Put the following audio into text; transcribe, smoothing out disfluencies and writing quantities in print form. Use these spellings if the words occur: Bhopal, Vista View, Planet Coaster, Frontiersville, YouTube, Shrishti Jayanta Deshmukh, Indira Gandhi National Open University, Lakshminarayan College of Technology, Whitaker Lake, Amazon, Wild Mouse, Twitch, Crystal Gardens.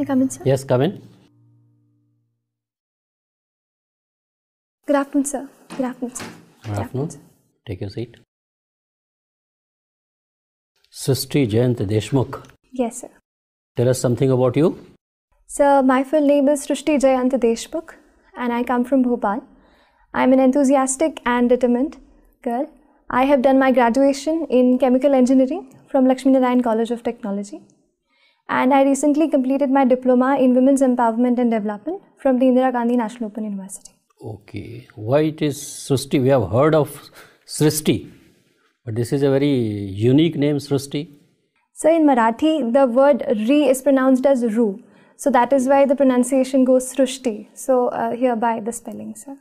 May I come in, sir? Yes, come in. Good afternoon, sir. Good afternoon, sir. Good afternoon. Take your seat. Shrishti Jayanta Deshmukh. Yes, sir. Tell us something about you. Sir, my full name is Shrishti Jayanta Deshmukh and I come from Bhopal. I am an enthusiastic and determined girl. I have done my graduation in chemical engineering from Lakshminarayan College of Technology. And I recently completed my diploma in Women's Empowerment and Development from the Indira Gandhi National Open University. Okay. Why it is Shrishti? We have heard of Shrishti, but this is a very unique name, Shrishti. So in Marathi, the word Ri is pronounced as Ru. So that is why the pronunciation goes Shrishti. So hereby the spelling, sir.